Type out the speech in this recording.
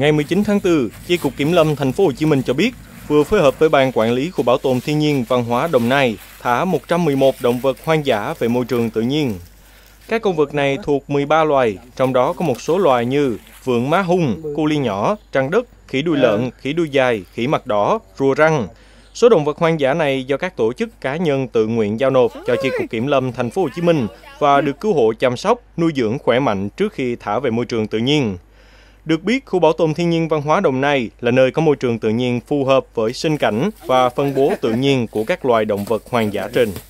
Ngày 19 tháng 4, Chi cục Kiểm lâm Thành phố Hồ Chí Minh cho biết vừa phối hợp với Ban quản lý khu bảo tồn thiên nhiên văn hóa Đồng Nai thả 111 động vật hoang dã về môi trường tự nhiên. Các con vật này thuộc 13 loài, trong đó có một số loài như vượn má hung, cu li nhỏ, trăng đất, khỉ đuôi lợn, khỉ đuôi dài, khỉ mặt đỏ, rùa răng. Số động vật hoang dã này do các tổ chức cá nhân tự nguyện giao nộp cho Chi cục Kiểm lâm Thành phố Hồ Chí Minh và được cứu hộ chăm sóc, nuôi dưỡng khỏe mạnh trước khi thả về môi trường tự nhiên. Được biết, khu bảo tồn thiên nhiên văn hóa Đồng Nai là nơi có môi trường tự nhiên phù hợp với sinh cảnh và phân bố tự nhiên của các loài động vật hoang dã trên.